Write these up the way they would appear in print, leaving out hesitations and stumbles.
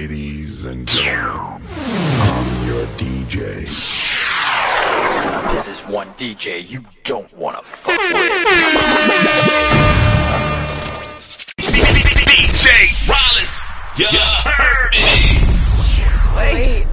Ladies and gentlemen, I'm your DJ. This is one DJ you don't want to fuck with. DJ Ralis, you heard it. Wait.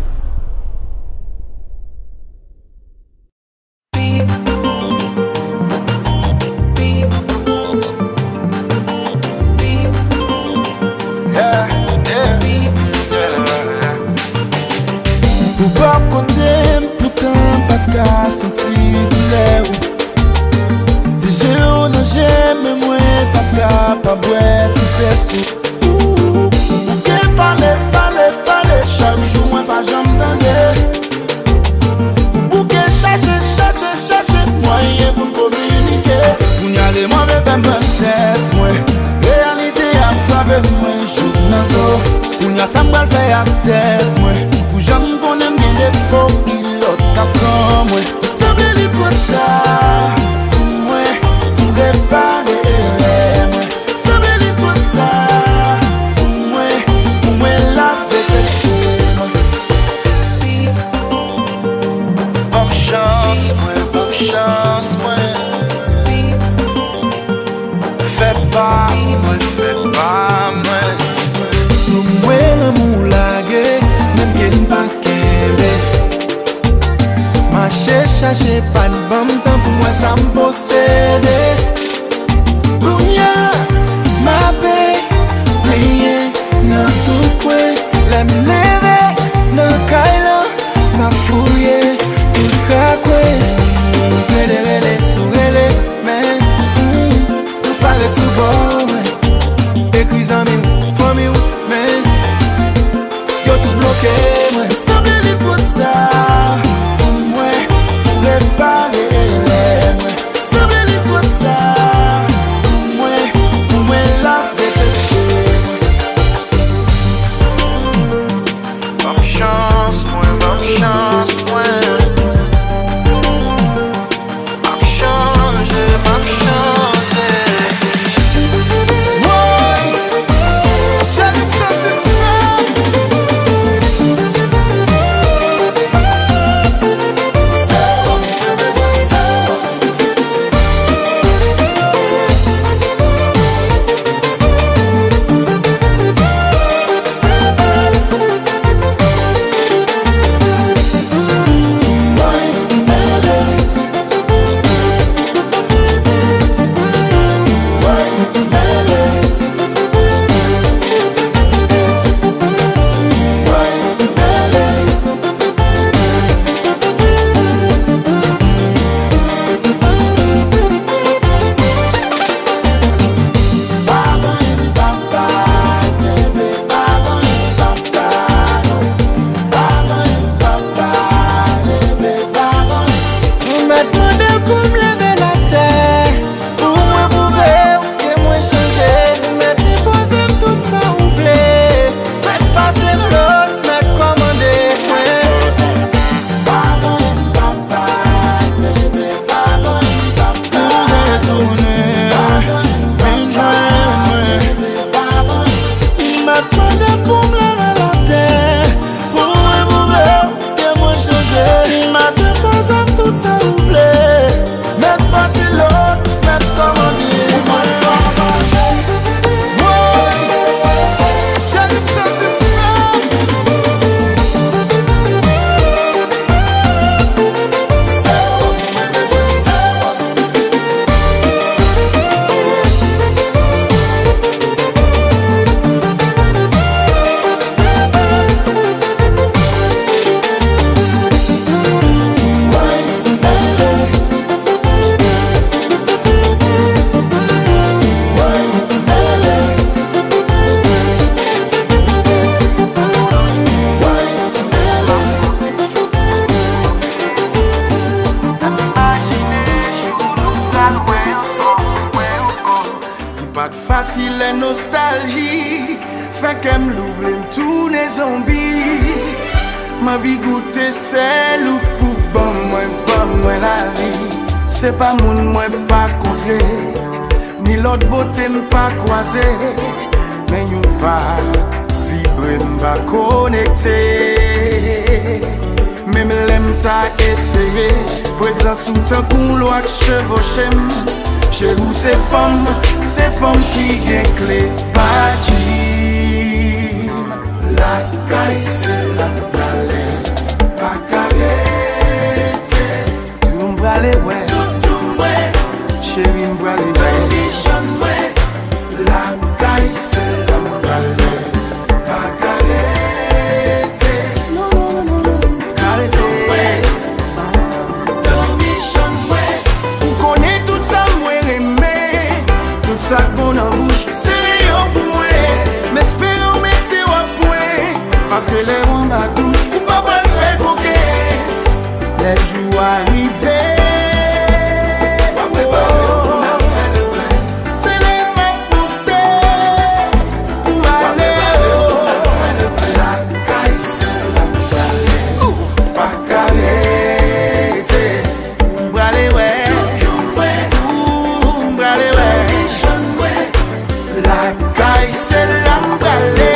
Ni l'autre beauté m'pas croisé, mais y'ont pas vibré. vrai m'pas connecté. Même l'aime t'a essayé, présent sous ta couloir chevauché. Chez vous c'est femme qui déclé pas dit. La caille c'est la palais, pas carré. Tu m'bralais ouais, chérie m'bralais ouais. La caille c'est la palais. Parce que les ronds à douche, ou pas mal fait coquer. Les jours arrivés, c'est les mecs montés pour aller. La caille c'est la palais, pas carré. Ou m'bralé ouais. La caille c'est la palais.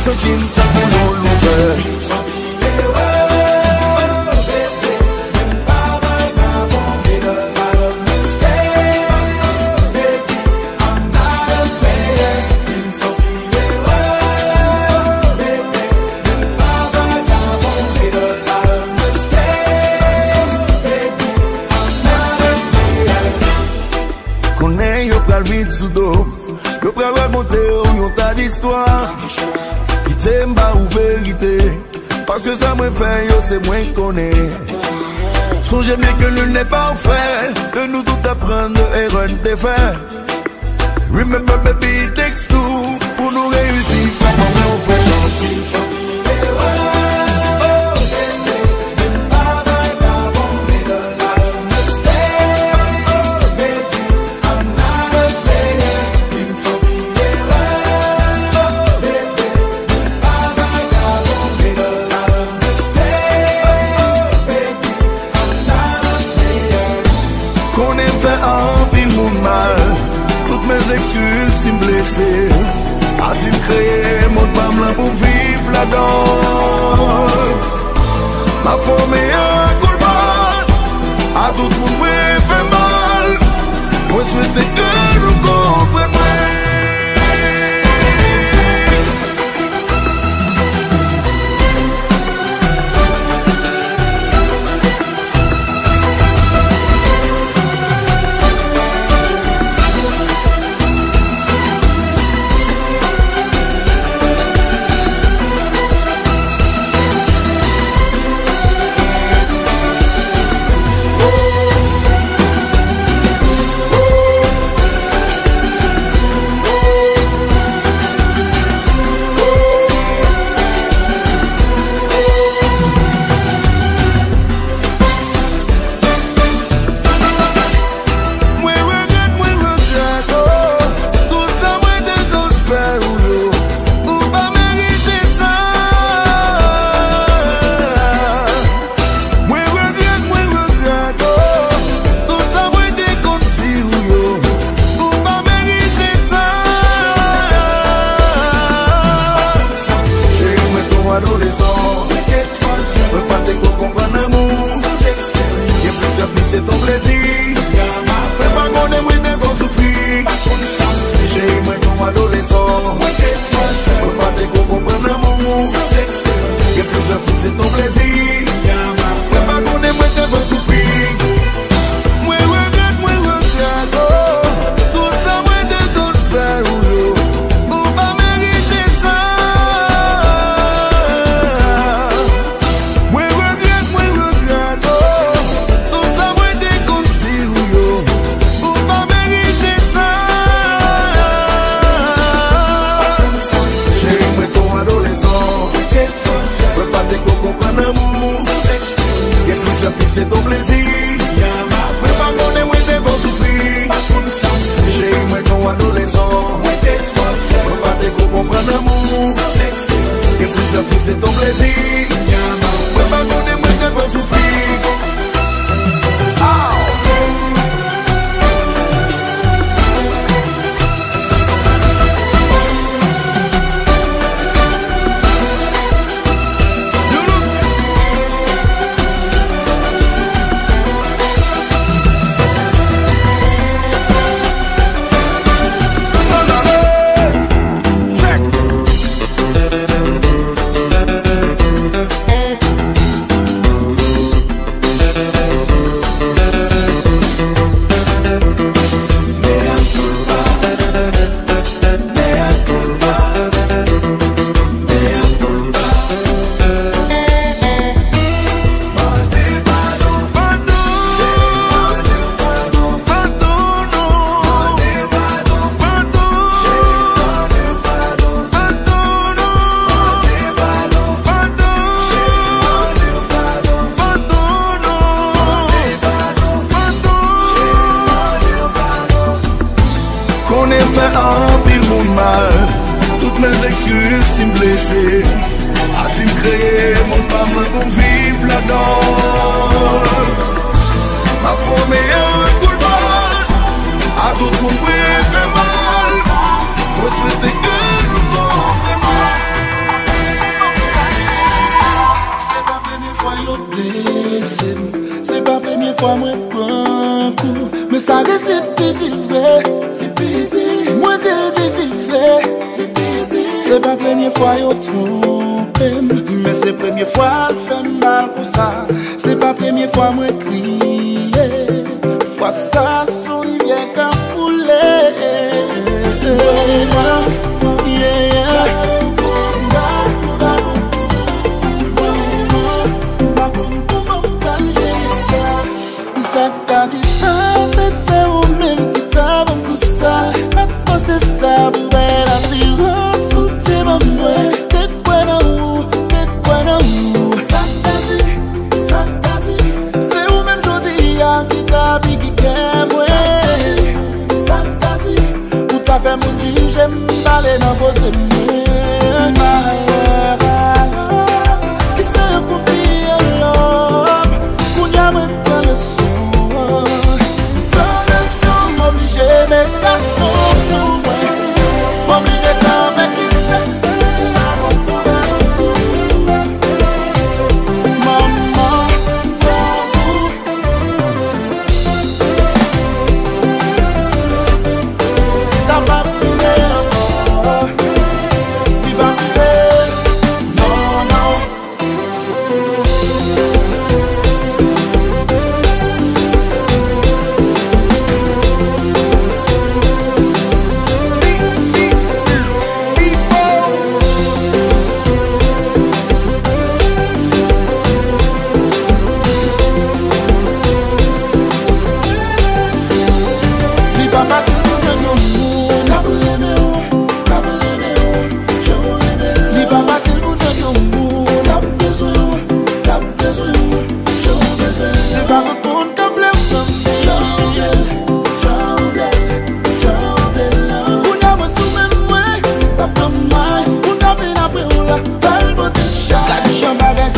Sentime ta boulot, sous dos. Yo pral raconter yon tas d'histoire. Qui t'aime pas ou vérité. Parce que ça m'a fait, yo c'est moins qu'on est. Songez bien que l'une n'est pas offert. Que nous tout apprendre et rendre des faits. Remember baby, it takes two. Pour nous réussir, comment on fait chance. Si me blessé, a-t-il créé mon pâme pour vivre là-dedans? Ma formé un coup de balle, à tout le monde fait mal. Moi je souhaite que nous comprenions. Fwa sa sou yè ka poule.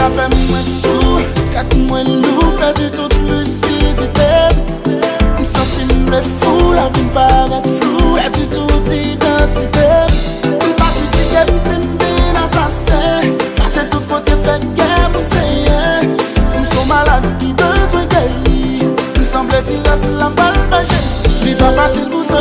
ça fait moins sous, quatre moins loup, perdu toute lucidité. Me sentis me fou, la vie me paraît floue, perdu toute identité. Me pas petit game, c'est me bien assassin, casser tout côté fait game, c'est rien. Me sont malades, qui besoin d'ailleurs. Me semble tirer sur la balle, mais je suis pas facile pour jouer.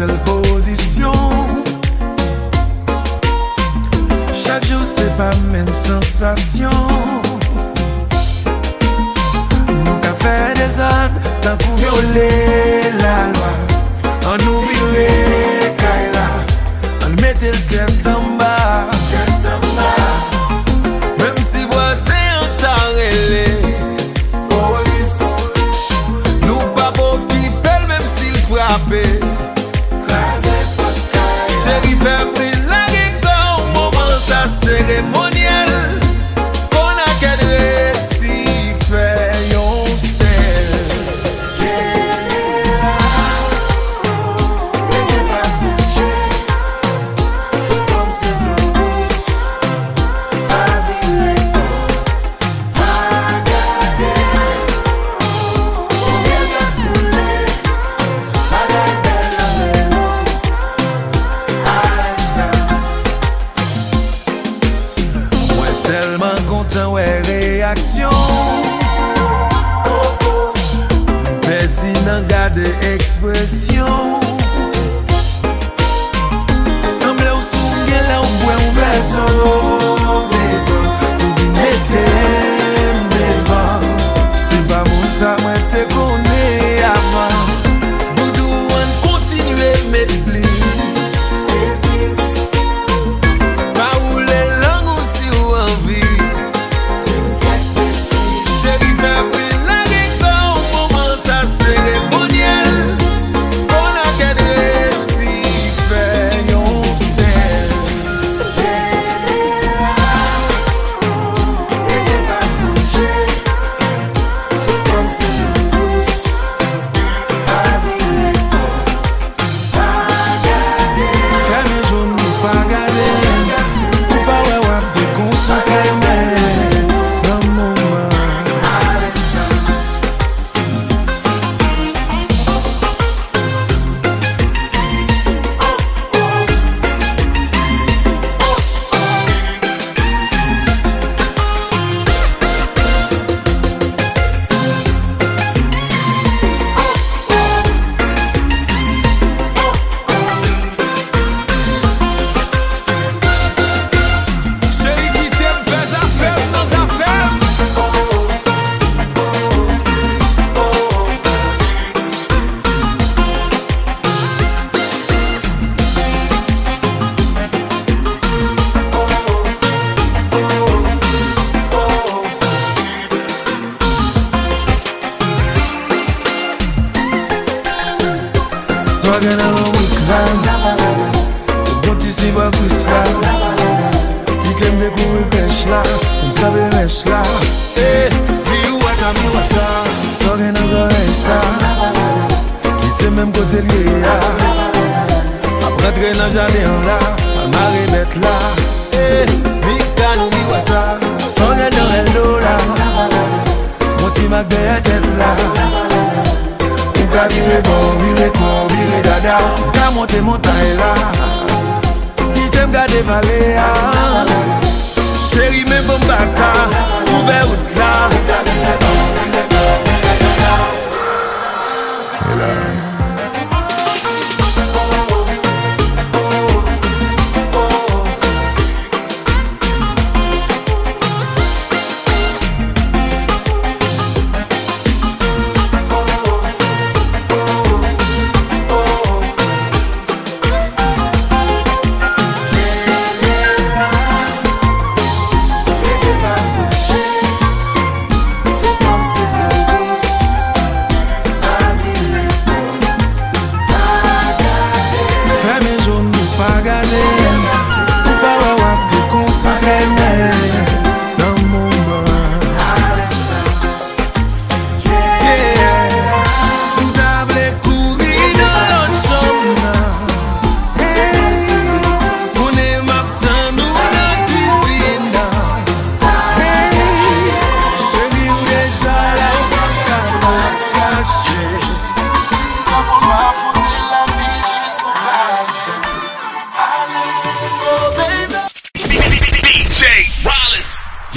seule position. Chaque jour c'est pas même sensation. Nous qu'a fait des âmes, t'as pour violer la loi. En oublier Kaila, en mettre le tête en bas. Même si voisin en t'arrêter. Chéri fait briller la rigueur, moment sa cérémoniel. Qu'on a qu'à dresser, fait yon sel. Mais c'est pas bouger, tout comme c'est blues. Avec ouais, réaction. Petit n'en garde expression. Semble au souvenir là où boit un verso. Pour vous mettre devant. C'est pas mon ça, moi te connais avant. Boudou, on continue, mais please. Pas où les langues aussi ou envie.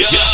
Yeah.